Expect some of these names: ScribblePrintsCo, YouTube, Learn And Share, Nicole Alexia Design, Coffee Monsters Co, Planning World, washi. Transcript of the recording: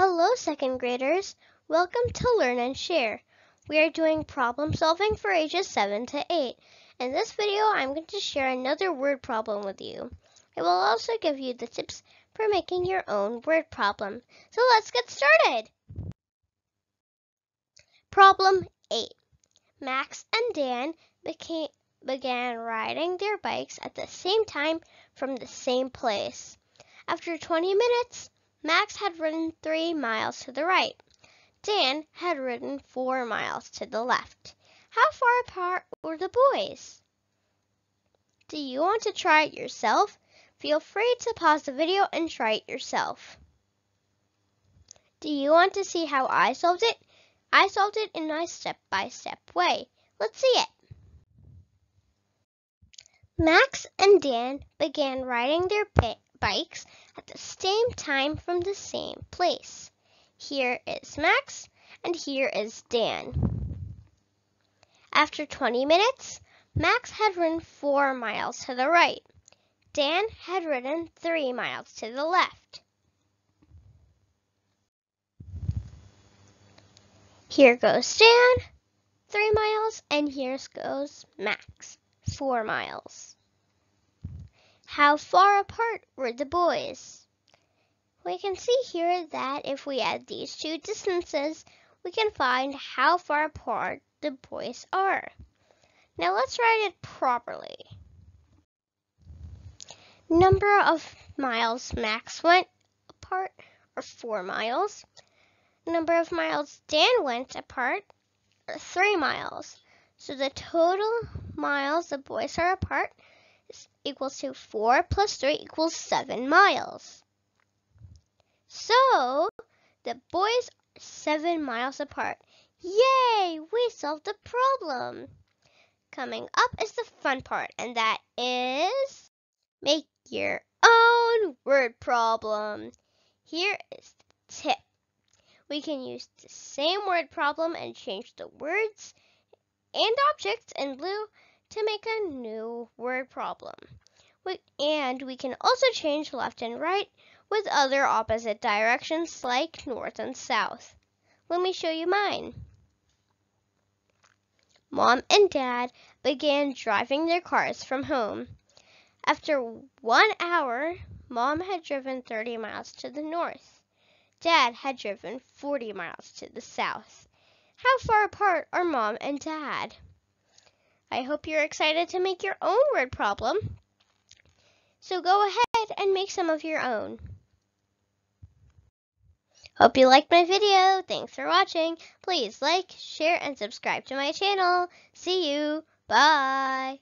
Hello, second graders. Welcome to Learn and Share. We are doing problem solving for ages 7 to 8. In this video, I'm going to share another word problem with you. I will also give you the tips for making your own word problem. So let's get started. Problem 8. Max and Dan began riding their bikes at the same time from the same place. After 20 minutes, Max had ridden 3 miles to the right. Dan had ridden 4 miles to the left. How far apart were the boys? Do you want to try it yourself? Feel free to pause the video and try it yourself. Do you want to see how I solved it? I solved it in a step-by-step way. Let's see it. Max and Dan began riding their bikes at the same time from the same place. Here is Max, and here is Dan. After 20 minutes, Max had ridden 4 miles to the right. Dan had ridden 3 miles to the left. Here goes Dan, 3 miles, and here goes Max, 4 miles. How far apart were the boys? We can see here that if we add these two distances, we can find how far apart the boys are. Now let's write it properly. Number of miles Max went apart are 4 miles. Number of miles Dan went apart are 3 miles. So the total miles the boys are apart equals to 4 plus 3 equals 7 miles. So, the boys are 7 miles apart. Yay! We solved the problem! Coming up is the fun part, and that is make your own word problem. Here is the tip. We can use the same word problem and change the words and objects in blue to make a new word problem. We can also change left and right with other opposite directions like north and south. Let me show you mine. Mom and Dad began driving their cars from home. After 1 hour, Mom had driven 30 miles to the north. Dad had driven 40 miles to the south. How far apart are Mom and Dad? I hope you're excited to make your own word problem. So go ahead and make some of your own. Hope you liked my video. Thanks for watching. Please like, share, and subscribe to my channel. See you. Bye.